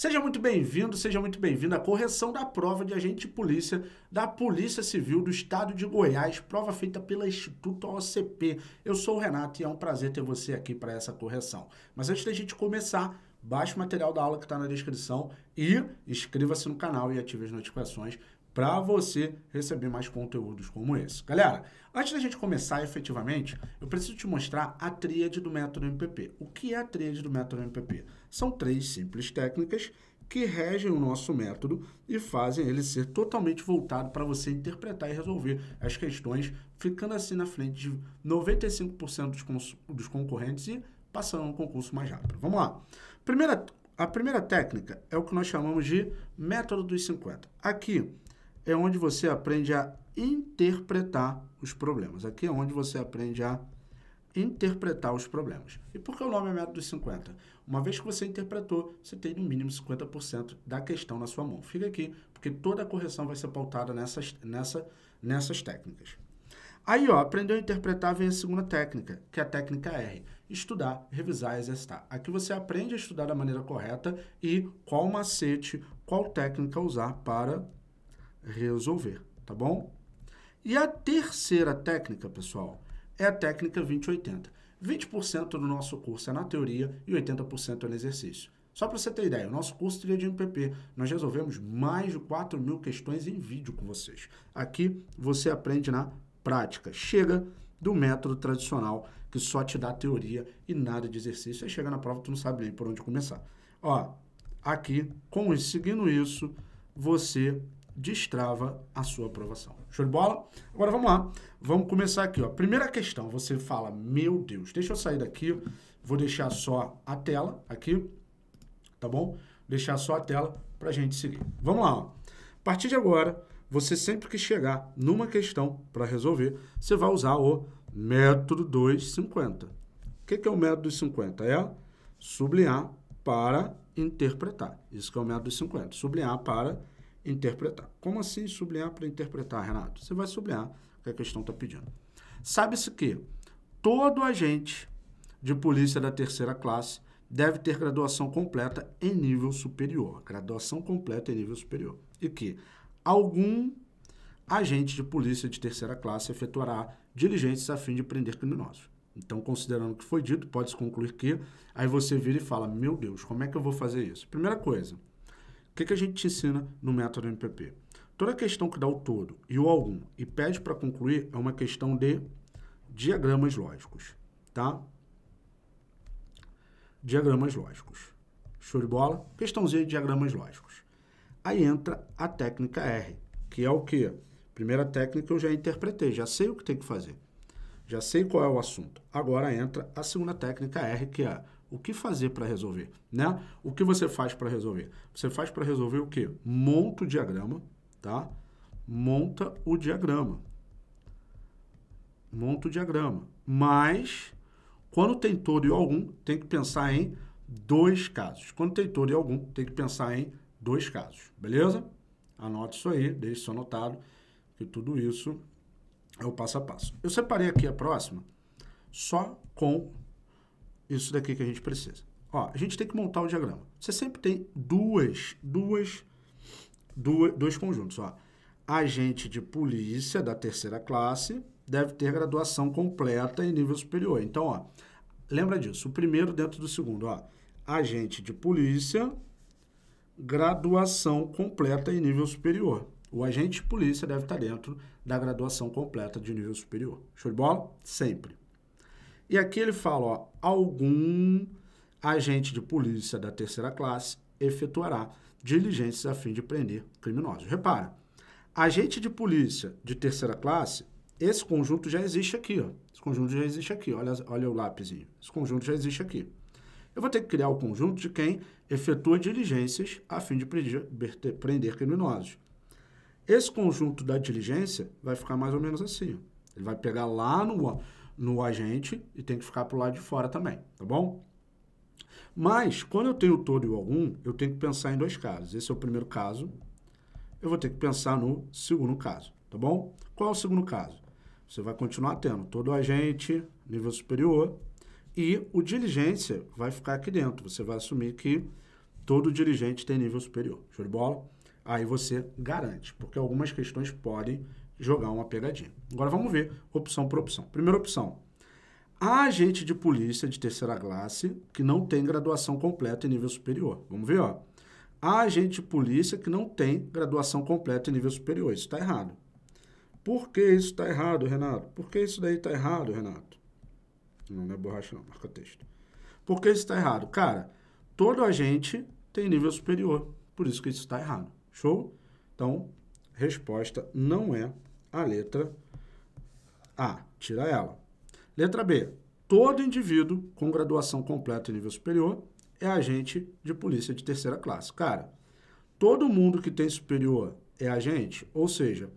Seja muito bem-vindo, seja muito bem-vinda à correção da prova de agente de polícia da Polícia Civil do Estado de Goiás, prova feita pelo Instituto AOCP. Eu sou o Renato e é um prazer ter você aqui para essa correção. Mas antes da gente começar, baixe o material da aula que está na descrição e inscreva-se no canal e ative as notificações para você receber mais conteúdos como esse. Galera, antes da gente começar efetivamente, eu preciso te mostrar a tríade do método MPP. O que é a tríade do método MPP? São três simples técnicas que regem o nosso método e fazem ele ser totalmente voltado para você interpretar e resolver as questões, ficando assim na frente de 95% dos concorrentes e passando no concurso mais rápido. Vamos lá. A primeira técnica é o que nós chamamos de método dos 50. Aqui é onde você aprende a interpretar os problemas. Aqui é onde você aprende a interpretar os problemas. E por que o nome é método dos 50? Uma vez que você interpretou, você tem no mínimo 50% da questão na sua mão. Fica aqui, porque toda a correção vai ser pautada nessas técnicas. Aí, ó, aprendeu a interpretar, vem a segunda técnica, que é a técnica R. Estudar, revisar e exercitar. Aqui você aprende a estudar da maneira correta e qual macete, qual técnica usar para resolver, tá bom? E a terceira técnica, pessoal, é a técnica 20/80. 20% do nosso curso é na teoria e 80% é no exercício. Só para você ter ideia, o nosso curso Tríade MPP, nós resolvemos mais de 4 mil questões em vídeo com vocês. Aqui você aprende na prática. Chega do método tradicional, que só te dá teoria e nada de exercício. Aí chega na prova, tu não sabe nem por onde começar. Ó, aqui, seguindo isso, você destrava a sua aprovação. Show de bola? Agora vamos lá. Vamos começar aqui, ó. Primeira questão, você fala, meu Deus, deixa eu sair daqui, vou deixar só a tela aqui, tá bom? Deixar só a tela pra gente seguir. Vamos lá, ó. A partir de agora, você sempre que chegar numa questão para resolver, você vai usar o método dos 50. O que é o método dos 50? É sublinhar para interpretar. Isso que é o método dos 50. Sublinhar para interpretar. Como assim sublinhar para interpretar, Renato? Você vai sublinhar o que a questão está pedindo. Sabe-se que todo agente de polícia da terceira classe deve ter graduação completa em nível superior. Graduação completa em nível superior. E que algum agente de polícia de terceira classe efetuará diligências a fim de prender criminosos. Então, considerando o que foi dito, pode-se concluir que... Aí você vira e fala, meu Deus, como é que eu vou fazer isso? Primeira coisa, o que a gente te ensina no método MPP? Toda questão que dá o todo e o algum e pede para concluir é uma questão de diagramas lógicos, tá? Diagramas lógicos. Show de bola? Questãozinha de diagramas lógicos. Aí entra a técnica R, que é o quê? Primeira técnica eu já interpretei, já sei o que tem que fazer. Já sei qual é o assunto. Agora entra a segunda técnica R, que é o que fazer para resolver, né? O que você faz para resolver? Você faz para resolver o quê? Monta o diagrama, tá? Monta o diagrama. Monta o diagrama. Mas, quando tem todo e algum, tem que pensar em dois casos. Quando tem todo e algum, tem que pensar em dois casos, beleza? Anota isso aí, deixe isso anotado, que tudo isso é o passo a passo. Eu separei aqui a próxima só com isso daqui que a gente precisa. Ó, a gente tem que montar o diagrama. Você sempre tem dois conjuntos, ó. Agente de polícia da terceira classe deve ter graduação completa em nível superior. Então, ó, lembra disso, o primeiro dentro do segundo, ó. Agente de polícia, graduação completa em nível superior. O agente de polícia deve estar dentro da graduação completa de nível superior. Show de bola? Sempre. E aqui ele fala, ó, algum agente de polícia da terceira classe efetuará diligências a fim de prender criminosos. Repara, agente de polícia de terceira classe, esse conjunto já existe aqui, ó. Esse conjunto já existe aqui, olha o lápisinho. Esse conjunto já existe aqui. Eu vou ter que criar o conjunto de quem efetua diligências a fim de prender criminosos. Esse conjunto da diligência vai ficar mais ou menos assim, ó. Ele vai pegar lá no agente e tem que ficar para o lado de fora também, tá bom? Mas, quando eu tenho o todo e o algum, eu tenho que pensar em dois casos. Esse é o primeiro caso, eu vou ter que pensar no segundo caso, tá bom? Qual é o segundo caso? Você vai continuar tendo todo o agente, nível superior, e o diligência vai ficar aqui dentro. Você vai assumir que todo dirigente tem nível superior. Show de bola? Aí você garante, porque algumas questões podem jogar uma pegadinha. Agora vamos ver opção por opção. Primeira opção, agente de polícia de terceira classe que não tem graduação completa em nível superior. Vamos ver, ó. Agente de polícia que não tem graduação completa em nível superior. Isso está errado. Por que isso está errado, Renato? Por que isso daí está errado, Renato? Não é borracha, não. Marca texto. Por que isso está errado? Cara, todo agente tem nível superior. Por isso que isso está errado. Show? Então, resposta não é a letra A. Tira ela. Letra B. Todo indivíduo com graduação completa em nível superior é agente de polícia de terceira classe. Cara, todo mundo que tem superior é agente? Ou seja,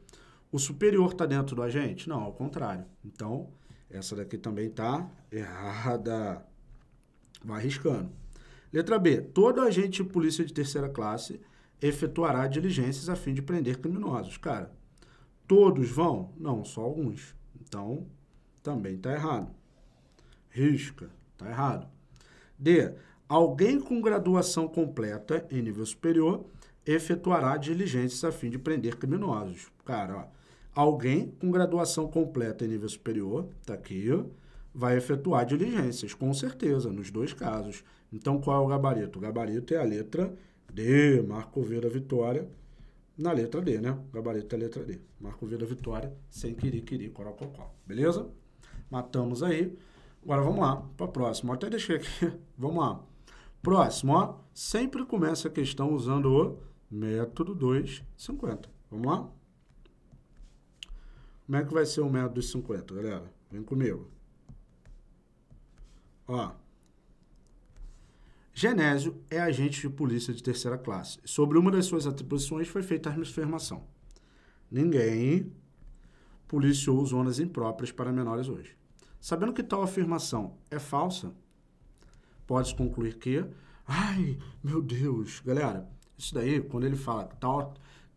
o superior está dentro do agente? Não, ao contrário. Então, essa daqui também está errada. Vai arriscando. Letra B. Todo agente de polícia de terceira classe efetuará diligências a fim de prender criminosos. Cara, todos vão? Não, só alguns. Então, também está errado. Risca. Está errado. D. Alguém com graduação completa em nível superior efetuará diligências a fim de prender criminosos. Cara, ó, alguém com graduação completa em nível superior, tá aqui, ó, vai efetuar diligências, com certeza, nos dois casos. Então, qual é o gabarito? O gabarito é a letra D. Marco V da vitória na letra D, né? O gabarito é a letra D. Marco V da vitória, sem querer, querer, corococó. Beleza? Matamos aí. Agora, vamos lá para a próxima. Até deixei aqui. Vamos lá. Próximo, ó, sempre começa a questão usando o método 250. Vamos lá? Como é que vai ser o método 250, galera? Vem comigo. Ó. Genésio é agente de polícia de terceira classe. Sobre uma das suas atribuições foi feita a afirmação. Ninguém policiou zonas impróprias para menores hoje. Sabendo que tal afirmação é falsa, pode-se concluir que... Ai, meu Deus, galera, isso daí, quando ele fala que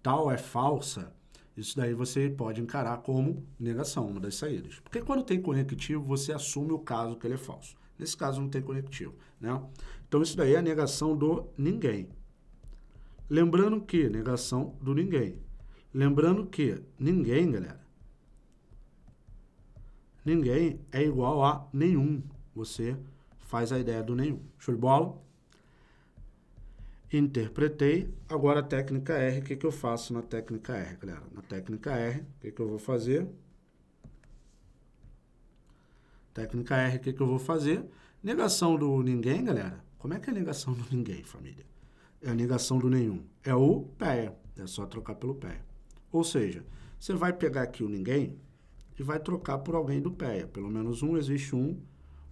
tal é falsa, isso daí você pode encarar como negação, uma das saídas. Porque quando tem conectivo, você assume o caso que ele é falso. Nesse caso não tem conectivo, né? Então isso daí é a negação do ninguém. Lembrando que, negação do ninguém. Lembrando que ninguém, galera, ninguém é igual a nenhum. Você faz a ideia do nenhum. Show de bola? Interpretei. Agora a técnica R. O que que eu faço na técnica R, galera? Na técnica R, o que que eu vou fazer? Técnica R, o que que eu vou fazer? Negação do ninguém, galera. Como é que é a negação do ninguém, família? É a negação do nenhum. É o PEA. É só trocar pelo PEA. Ou seja, você vai pegar aqui o ninguém e vai trocar por alguém do PEA. Pelo menos um, existe um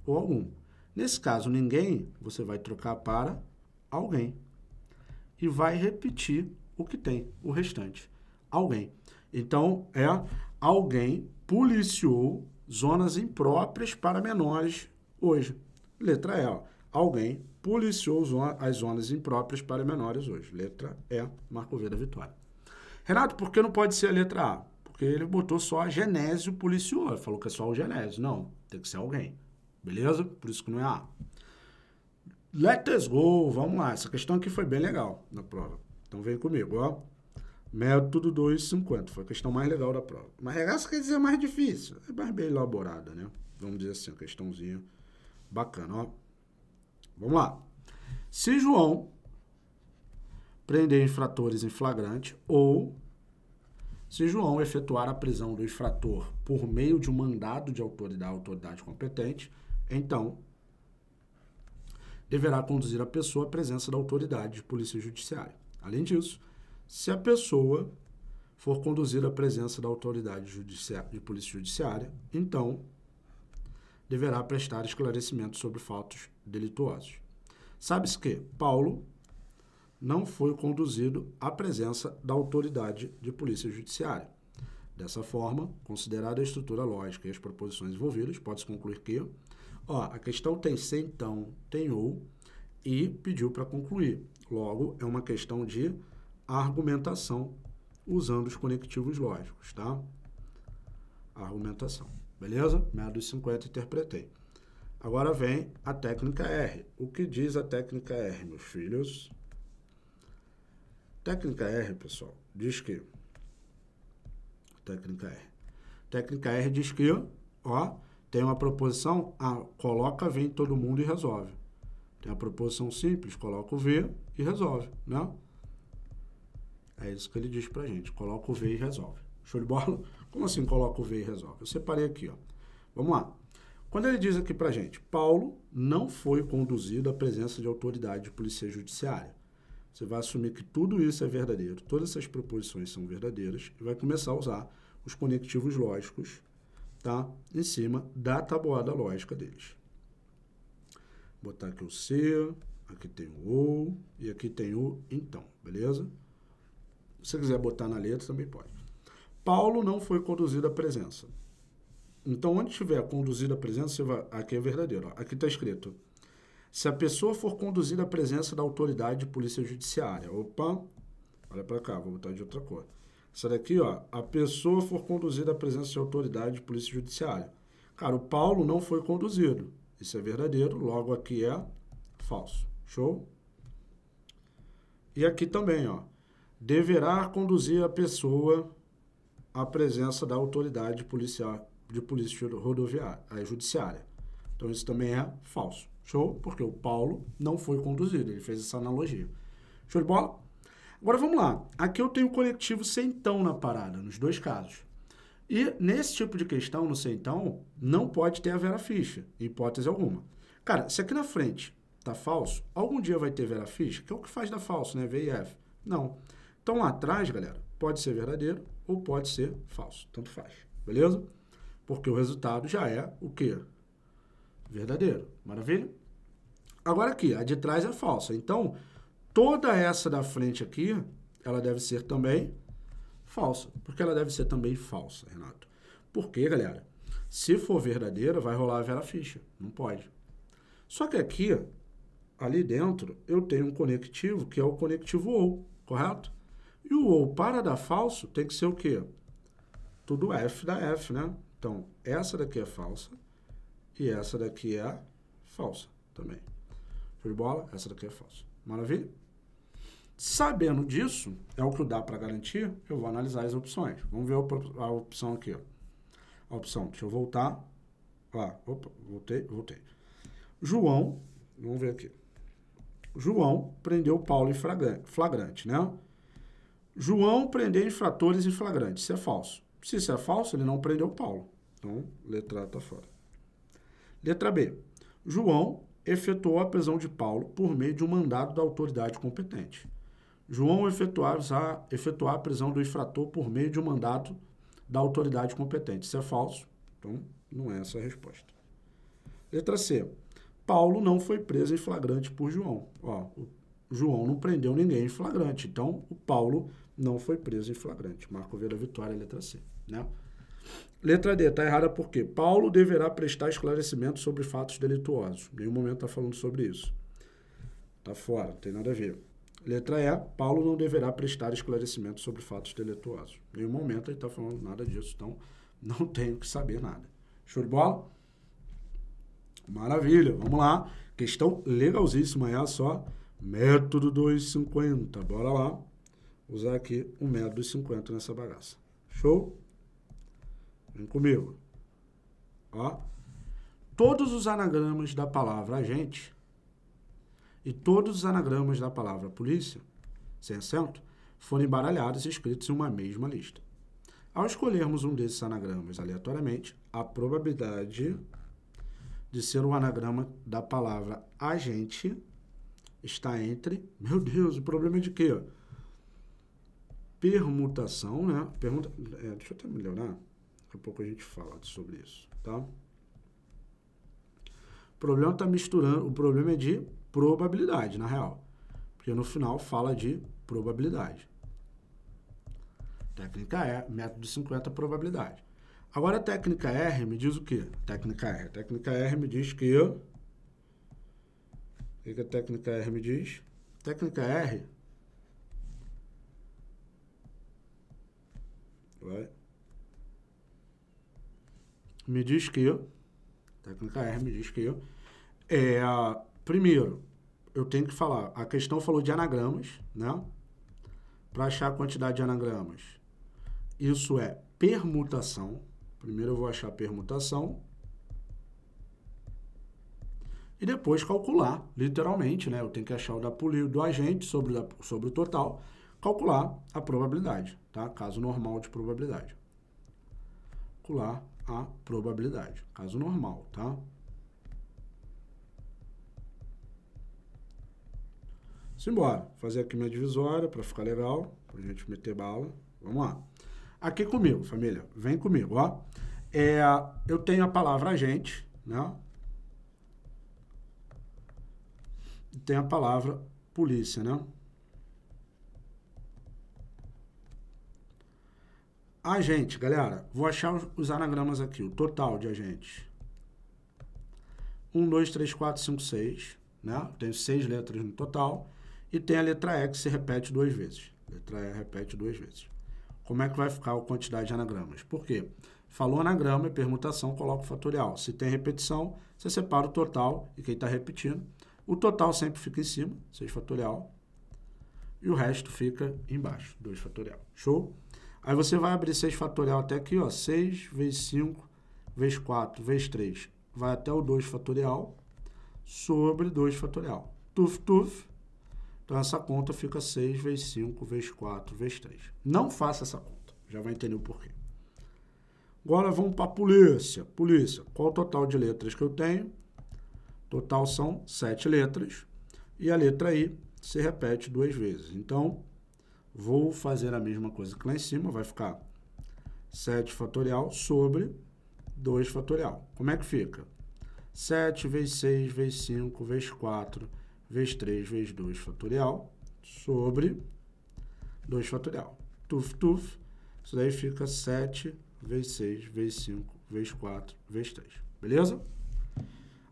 ou algum. Nesse caso, ninguém, você vai trocar para alguém. E vai repetir o que tem, o restante. Alguém. Então, é alguém policiou zonas impróprias para menores hoje. Letra E. Ó. Alguém policiou as zonas impróprias para menores hoje. Letra E. Marco V da vitória. Renato, por que não pode ser a letra A? Porque ele botou só a Genésio policiou. Ele falou que é só o Genésio. Não, tem que ser alguém. Beleza? Por isso que não é A. Let's go. Vamos lá. Essa questão aqui foi bem legal na prova. Então, vem comigo, ó. Método 250. Foi a questão mais legal da prova. Mas regaça quer dizer mais difícil. É mais bem elaborada, né? Vamos dizer assim, uma questãozinha bacana, ó. Vamos lá. Se João prender infratores em flagrante ou se João efetuar a prisão do infrator por meio de um mandado de autoridade competente, então deverá conduzir a pessoa à presença da autoridade de polícia judiciária. Além disso, se a pessoa for conduzida à presença da autoridade de polícia judiciária, então deverá prestar esclarecimento sobre fatos delituosos. Sabe-se que Paulo não foi conduzido à presença da autoridade de polícia judiciária. Dessa forma, considerada a estrutura lógica e as proposições envolvidas, pode-se concluir que... Ó, a questão tem se, então, tem ou, e pediu para concluir. Logo, é uma questão de argumentação, usando os conectivos lógicos, tá? Argumentação. Beleza? Método 50, interpretei. Agora vem a técnica R. O que diz a técnica R, meus filhos? Técnica R, pessoal, diz que... Técnica R. Técnica R diz que, ó, tem uma proposição, A, coloca V em todo mundo e resolve. Tem a proposição simples, coloca o V e resolve, né? É isso que ele diz pra gente, coloca o V e resolve. Show de bola? Como assim coloca o V e resolve? Eu separei aqui, ó. Vamos lá. Quando ele diz aqui pra gente, Paulo não foi conduzido à presença de autoridade de polícia judiciária. Você vai assumir que tudo isso é verdadeiro, todas essas proposições são verdadeiras e vai começar a usar os conectivos lógicos, tá? Em cima da tabuada lógica deles. Vou botar aqui o se, aqui tem o ou e aqui tem o então, beleza? Se você quiser botar na letra também pode. Paulo não foi conduzido à presença. Então, onde tiver conduzido à presença, você vai... aqui é verdadeiro, ó. Aqui está escrito. Se a pessoa for conduzida à presença da autoridade de polícia judiciária. Opa, olha para cá, vou botar de outra cor. Essa daqui, ó, a pessoa for conduzida à presença de autoridade de polícia judiciária. Cara, o Paulo não foi conduzido. Isso é verdadeiro, logo aqui é falso. Show? E aqui também, ó. Deverá conduzir a pessoa à presença da autoridade policial, de polícia rodoviária, judiciária. Então, isso também é falso. Show? Porque o Paulo não foi conduzido, ele fez essa analogia. Show de bola? Agora vamos lá. Aqui eu tenho o conectivo sem então na parada, nos dois casos. E nesse tipo de questão, no sem então, não pode ter a vera ficha, em hipótese alguma. Cara, se aqui na frente tá falso, algum dia vai ter vera ficha, que é o que faz da falso, né? V e F. Não. Então lá atrás, galera, pode ser verdadeiro ou pode ser falso. Tanto faz. Beleza? Porque o resultado já é o quê? Verdadeiro. Maravilha? Agora aqui, a de trás é falsa. Então, toda essa da frente aqui, ela deve ser também falsa. Porque ela deve ser também falsa, Renato. Porque, galera, se for verdadeira, vai rolar a vera ficha. Não pode. Só que aqui, ali dentro, eu tenho um conectivo que é o conectivo ou, correto? E o ou para dar falso tem que ser o quê? Tudo F da F, né? Então, essa daqui é falsa e essa daqui é falsa também. Show de bola? Essa daqui é falsa. Maravilha? Sabendo disso, é o que dá para garantir, eu vou analisar as opções. Vamos ver a opção aqui, ó. A opção, deixa eu voltar. Ah, opa, voltei. João, vamos ver aqui. João prendeu Paulo em flagrante, né? João prendeu infratores em flagrante. Isso é falso. Se isso é falso, ele não prendeu Paulo. Então, letra A tá fora. Letra B. João efetuou a prisão de Paulo por meio de um mandado da autoridade competente. João efetuar a prisão do infrator por meio de um mandado da autoridade competente. Isso é falso. Então, não é essa a resposta. Letra C. Paulo não foi preso em flagrante por João. Ó, o João não prendeu ninguém em flagrante. Então, o Paulo não foi preso em flagrante. Marco V da vitória, letra C, né? Letra D, tá errada porque Paulo deverá prestar esclarecimento sobre fatos delituosos. Em nenhum momento tá falando sobre isso. Tá fora, não tem nada a ver. Letra E, Paulo não deverá prestar esclarecimento sobre fatos delituosos. Em nenhum momento ele tá falando nada disso, então não tenho que saber nada. Show de bola? Maravilha, vamos lá. Questão legalzíssima, é só método 250. Bora lá. Usar aqui um método 250 nessa bagaça. Show? Vem comigo. Ó. Todos os anagramas da palavra agente e todos os anagramas da palavra polícia, sem acento, foram embaralhados e escritos em uma mesma lista. Ao escolhermos um desses anagramas aleatoriamente, a probabilidade de ser um anagrama da palavra agente está entre... Meu Deus, o problema é de quê? Permutação, né? Deixa eu até melhorar. Daqui a pouco a gente fala sobre isso, tá? O problema tá misturando... O problema é de probabilidade, na real. Porque no final fala de probabilidade. Técnica E, método 50, probabilidade. Agora a técnica R me diz o quê? Técnica R. A técnica R me diz que... O que a técnica R me diz? Técnica R... Vai... Me diz que, técnica R me diz que, primeiro, eu tenho que falar, a questão falou de anagramas, né? para achar a quantidade de anagramas. Isso é permutação. Primeiro eu vou achar a permutação. E depois calcular, literalmente, né? Eu tenho que achar o da polícia, do agente sobre o total, calcular a probabilidade, tá? Caso normal de probabilidade. Calcular a probabilidade, caso normal, tá? Simbora, fazer aqui minha divisória para ficar legal, para a gente meter bala. Vamos lá. Aqui comigo, família, vem comigo, ó. Eu tenho a palavra agente, né? E tem a palavra polícia, né? Agente, galera, vou achar os anagramas aqui, o total de agentes. 1, 2, 3, 4, 5, 6, né? Tenho 6 letras no total. E tem a letra E que se repete 2 vezes. Letra E repete 2 vezes. Como é que vai ficar a quantidade de anagramas? Por quê? Falou anagrama e permutação, coloca o fatorial. Se tem repetição, você separa o total e quem está repetindo. O total sempre fica em cima, 6 fatorial. E o resto fica embaixo, 2 fatorial. Show? Aí você vai abrir 6 fatorial até aqui, ó. 6 vezes 5, vezes 4, vezes 3. Vai até o 2 fatorial sobre 2 fatorial. Tuf, tuf. Então, essa conta fica 6 vezes 5, vezes 4, vezes 3. Não faça essa conta. Já vai entender o porquê. Agora, vamos para a polícia. Polícia, qual o total de letras que eu tenho? Total são 7 letras. E a letra I se repete 2 vezes. Então, vou fazer a mesma coisa que lá em cima. Vai ficar 7 fatorial sobre 2 fatorial. Como é que fica? 7 vezes 6, vezes 5, vezes 4... vezes 3, vezes 2 fatorial, sobre 2 fatorial. Tuf, tuf. Isso daí fica 7 vezes 6, vezes 5, vezes 4, vezes 3. Beleza?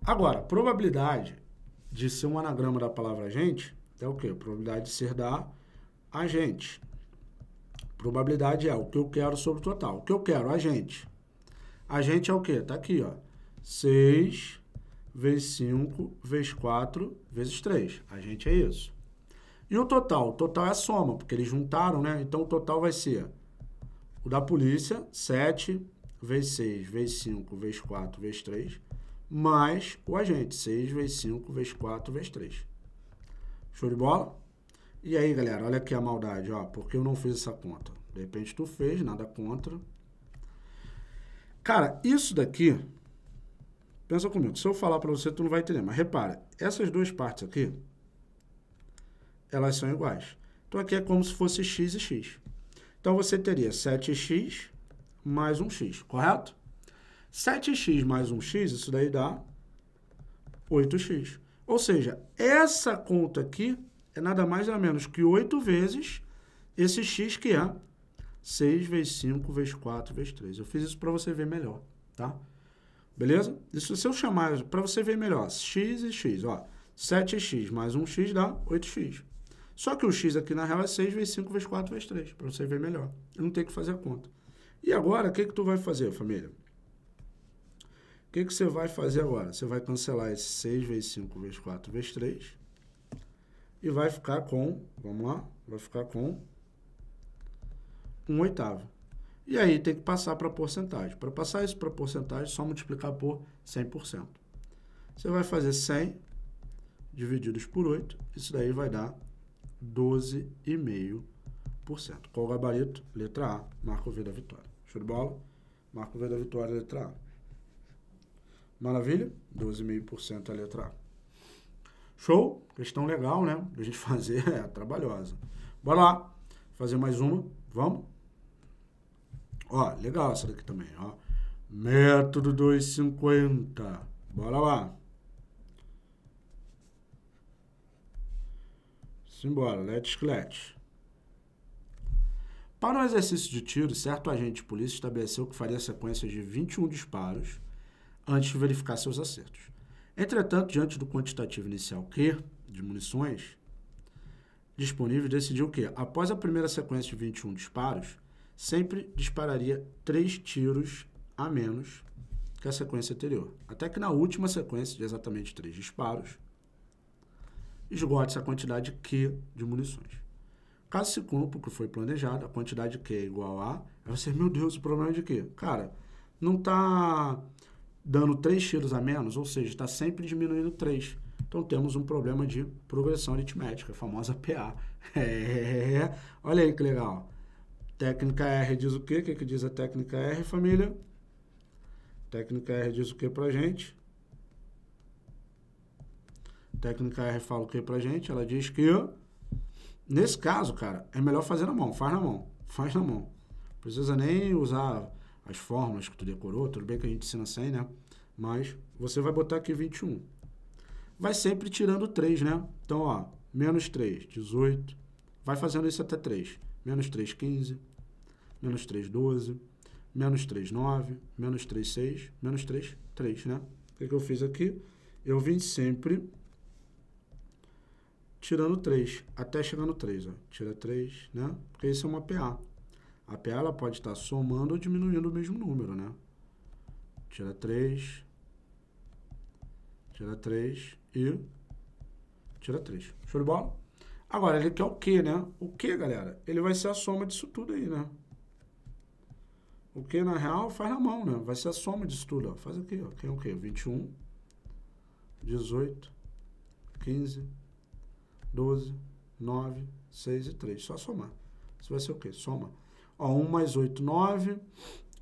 Agora, probabilidade de ser um anagrama da palavra agente é o quê? A probabilidade de ser da agente. Probabilidade é o que eu quero sobre o total. O que eu quero? Agente. Agente é o quê? Tá aqui, ó. 6... vezes 5, vezes 4, vezes 3. A gente é isso. E o total? O total é a soma, porque eles juntaram, né? Então, o total vai ser o da polícia, 7 vezes 6, vezes 5, vezes 4, vezes 3, mais o agente, 6 vezes 5, vezes 4, vezes 3. Show de bola? E aí, galera, olha aqui a maldade, ó, porque eu não fiz essa conta. De repente, tu fez, nada contra. Cara, isso daqui... Pensa comigo, se eu falar para você, tu não vai entender. Mas repara, essas duas partes aqui, elas são iguais. Então, aqui é como se fosse x e x. Então, você teria 7x mais 1x, correto? 7x mais 1x, isso daí dá 8x. Ou seja, essa conta aqui é nada mais nada menos que 8 vezes esse x que é 6 vezes 5 vezes 4 vezes 3. Eu fiz isso para você ver melhor, tá? Beleza? Isso se eu chamar, para você ver melhor, x e x, ó, 7x mais 1x dá 8x. Só que o x aqui, na real, é 6 vezes 5 vezes 4 vezes 3, para você ver melhor. Eu não tenho que fazer a conta. E agora, o que que tu vai fazer, família? O que que você vai fazer agora? Você vai cancelar esse 6 vezes 5 vezes 4 vezes 3 e vai ficar com, vamos lá, vai ficar com 1/8. E aí tem que passar para porcentagem. Para passar isso para porcentagem, só multiplicar por 100%. Você vai fazer 100 divididos por 8. Isso daí vai dar 12,5%. Qual o gabarito? Letra A. Marca o V da vitória. Show de bola? Marca o V da vitória, letra A. Maravilha? 12,5% é a letra A. Show? Questão legal, né? A gente fazer é trabalhosa. Bora lá. Fazer mais uma. Vamos? Ó, legal essa daqui também, ó. Método 250. Bora lá. Simbora, let's clet. Para um exercício de tiro, certo agente de polícia estabeleceu que faria sequências de 21 disparos antes de verificar seus acertos. Entretanto, diante do quantitativo inicial Q de munições disponíveis, decidiu que, após a primeira sequência de 21 disparos, sempre dispararia 3 tiros a menos que a sequência anterior. Até que na última sequência de exatamente 3 disparos, esgote-se a quantidade Q de munições. Caso se cumpra o que foi planejado, a quantidade que é igual a... Aí você, meu Deus, o problema é de quê? Cara, não está dando 3 tiros a menos, ou seja, está sempre diminuindo 3. Então, temos um problema de progressão aritmética, a famosa PA. É. Olha aí que legal. Técnica R diz o quê? O que que diz a técnica R, família? Técnica R diz o quê pra gente? Técnica R fala o quê pra gente? Ela diz que, nesse caso, cara, é melhor fazer na mão. Faz na mão. Faz na mão. Não precisa nem usar as fórmulas que tu decorou. Tudo bem que a gente ensina sem, né? Mas você vai botar aqui 21. Vai sempre tirando 3, né? Então, ó, menos 3, 18. Vai fazendo isso até 3. Menos 3, 15. Menos 3, 12. Menos 3, 9. Menos 3, 6. Menos 3, 3, né? O que que eu fiz aqui? Eu vim sempre tirando 3, até chegar no 3, ó. Tira 3, né? Porque isso é uma PA. A PA, ela pode estar somando ou diminuindo o mesmo número, né? Tira 3. Tira 3. E tira 3. Show de bola? Agora, ele quer o quê, né? O quê, galera? Ele vai ser a soma disso tudo aí, né? O quê, na real, faz na mão, né? Vai ser a soma disso tudo, ó. Faz aqui, ó. Tem o quê? 21, 18, 15, 12, 9, 6 e 3. Só somar. Isso vai ser o quê? Soma. Ó, 1 mais 8, 9.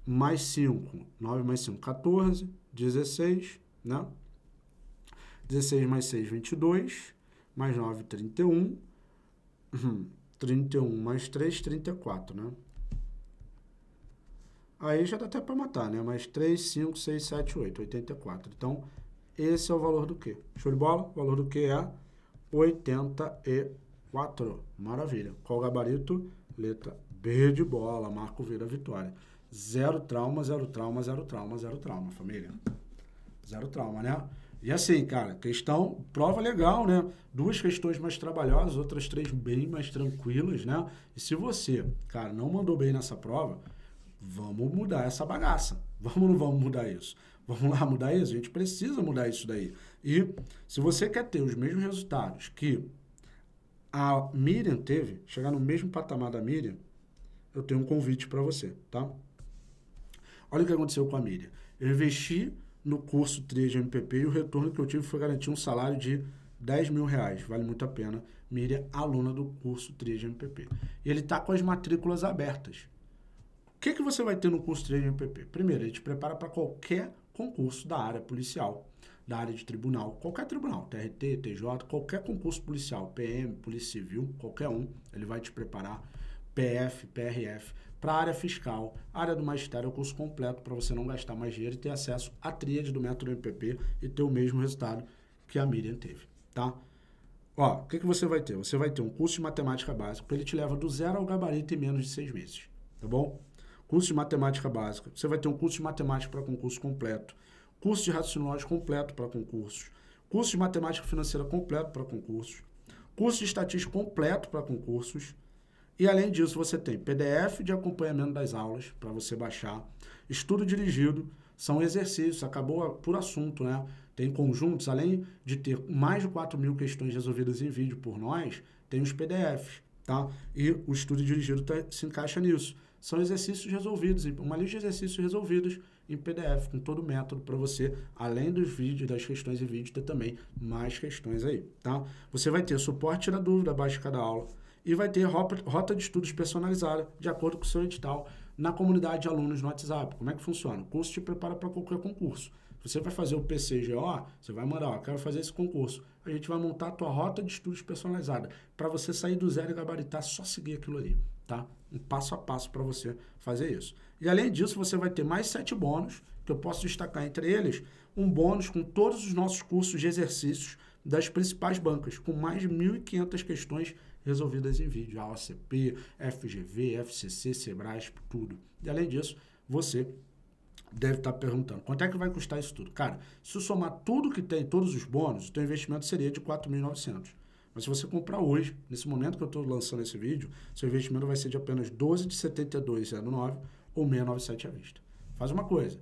Mais 5. 9 mais 5, 14. 16, né? 16 mais 6, 22, mais 9, 31, 31 mais 3, 34, né? Aí já dá até para matar, né? Mais 3, 5, 6, 7, 8, 84. Então, esse é o valor do quê? Show de bola? O valor do quê é 84. Maravilha. Qual o gabarito? Letra B de bola. Marco vira vitória. Zero trauma, zero trauma, zero trauma, zero trauma, família. Zero trauma, né? E assim, cara, questão, prova legal, né? 2 questões mais trabalhosas, outras 3 bem mais tranquilas, né? E se você, cara, não mandou bem nessa prova, vamos mudar essa bagaça. Vamos ou não vamos mudar isso? Vamos lá mudar isso? A gente precisa mudar isso daí. E se você quer ter os mesmos resultados que a Miriam teve, chegar no mesmo patamar da Miriam, eu tenho um convite para você, tá? Olha o que aconteceu com a Miriam. Eu investi no curso Tríade MPP e o retorno que eu tive foi garantir um salário de 10 mil reais. Vale muito a pena. Miriam, aluna do curso Tríade MPP. E ele está com as matrículas abertas. O que que você vai ter no curso Tríade MPP? Primeiro, ele te prepara para qualquer concurso da área policial, da área de tribunal, qualquer tribunal, TRT, TJ, qualquer concurso policial, PM, Polícia Civil, qualquer um, ele vai te preparar, PF, PRF, para a área fiscal, a área do magistério, é o curso completo para você não gastar mais dinheiro e ter acesso à tríade do método MPP e ter o mesmo resultado que a Miriam teve, tá? Ó, o que que você vai ter? Você vai ter um curso de matemática básica, que ele te leva do zero ao gabarito em menos de 6 meses, tá bom? Curso de matemática básica. Você vai ter um curso de matemática para concurso completo, curso de raciocínio lógico completo para concursos, curso de matemática financeira completo para concursos, curso de estatística completo para concursos. E, além disso, você tem PDF de acompanhamento das aulas, para você baixar, estudo dirigido, são exercícios, acabou por assunto, né? Tem conjuntos, além de ter mais de 4 mil questões resolvidas em vídeo por nós, tem os PDFs, tá? E o estudo dirigido se encaixa nisso. São exercícios resolvidos, uma lista de exercícios resolvidos em PDF, com todo o método para você, além dos vídeos, das questões em vídeo, ter também mais questões aí, tá? Você vai ter suporte, tira dúvida, abaixo de cada aula. E vai ter rota de estudos personalizada, de acordo com o seu edital, na comunidade de alunos no WhatsApp. Como é que funciona? O curso te prepara para qualquer concurso. Você vai fazer o PCGO, você vai mandar, ó, quero fazer esse concurso. A gente vai montar a tua rota de estudos personalizada, para você sair do zero e gabaritar, só seguir aquilo ali, tá? Um passo a passo para você fazer isso. E, além disso, você vai ter mais 7 bônus, que eu posso destacar entre eles, um bônus com todos os nossos cursos de exercícios das principais bancas, com mais de 1.500 questões resolvidas em vídeo, AOCP, FGV, FCC, Cebraspe, tudo. E, além disso, você deve estar perguntando, quanto é que vai custar isso tudo? Cara, se eu somar tudo que tem, todos os bônus, o teu investimento seria de 4.900. Mas se você comprar hoje, nesse momento que eu estou lançando esse vídeo, seu investimento vai ser de apenas 12.7209 ou 697 à vista. Faz uma coisa.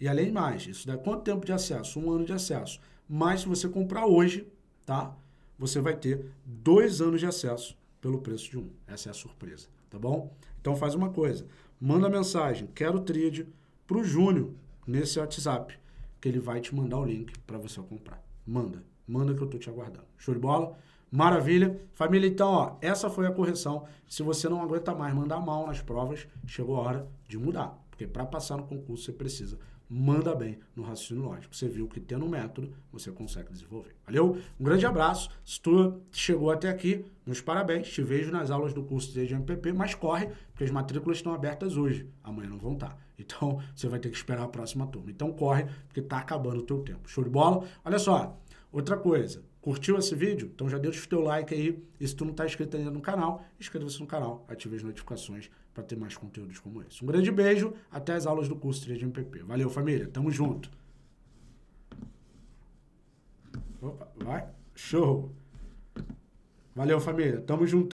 E, além mais, isso dá quanto tempo de acesso? 1 ano de acesso. Mas, se você comprar hoje, tá? Você vai ter 2 anos de acesso pelo preço de um. Essa é a surpresa, tá bom? Então faz uma coisa, manda mensagem, quero Tríade, pro Júnior, nesse WhatsApp, que ele vai te mandar o link para você comprar. Manda que eu tô te aguardando. Show de bola? Maravilha. Família, então, ó, essa foi a correção. Se você não aguenta mais mandar mal nas provas, chegou a hora de mudar. Porque para passar no concurso você precisa mandar bem no raciocínio lógico. Você viu que tendo um método, você consegue desenvolver. Valeu? Um grande abraço. Se tu chegou até aqui, meus parabéns. Te vejo nas aulas do curso de MPP, mas corre, porque as matrículas estão abertas hoje. Amanhã não vão estar. Então, você vai ter que esperar a próxima turma. Então, corre, porque tá acabando o teu tempo. Show de bola? Olha só, outra coisa. Curtiu esse vídeo? Então já deixa o teu like aí. E se tu não está inscrito ainda no canal, inscreva-se no canal, ative as notificações para ter mais conteúdos como esse. Um grande beijo, até as aulas do curso Tríade MPP. Valeu, família. Tamo junto. Opa, vai. Show. Valeu, família. Tamo junto.